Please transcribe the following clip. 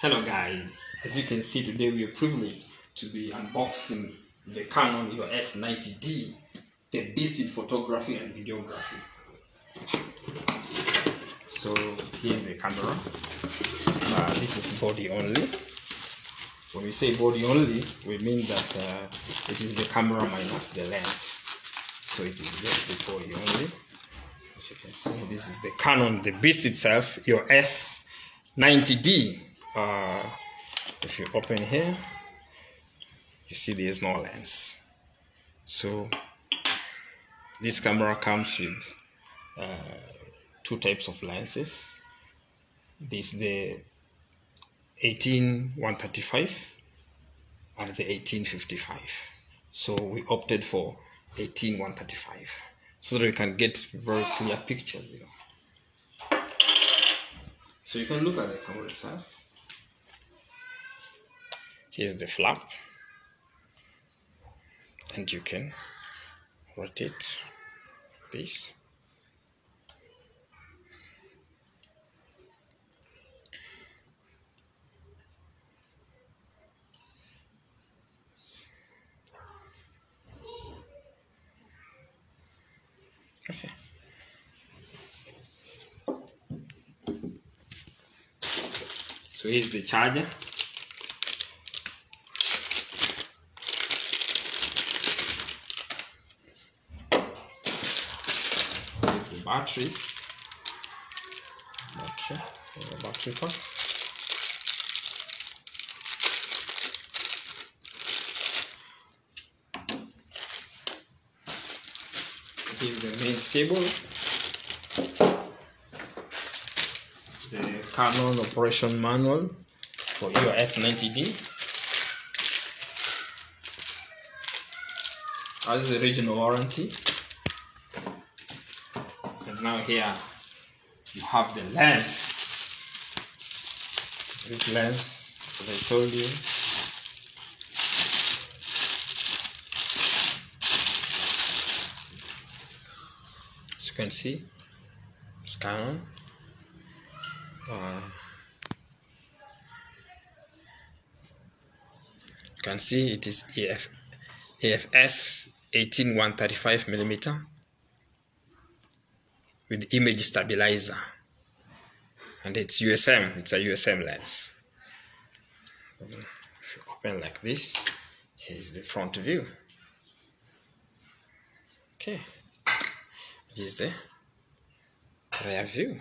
Hello guys, as you can see, today we are privileged to be unboxing the Canon EOS 90D, the beast in photography and videography. So here's the camera. This is body only. When we say body only, we mean that it is the camera minus the lens. So it is just the body only. As you can see, this is the Canon, the beast itself, EOS 90D. If you open here, you see there is no lens. So this camera comes with two types of lenses. This is the 18-135 and the 18-55. So we opted for 18-135 so that we can get very clear pictures, you know. So you can look at the camera itself. Here's the flap, and you can rotate this. Okay. So here's the charger. Batteries, battery pack. Here's the main cable, the Canon operation manual for EOS 90D. That is the original warranty. Now here you have the lens. This lens, as I told you, as you can see, it's Canon. You can see it is EF-S 18-135mm. With image stabilizer, and it's USM, it's a USM lens. If you open like this, here's the front view. Okay, here's the rear view.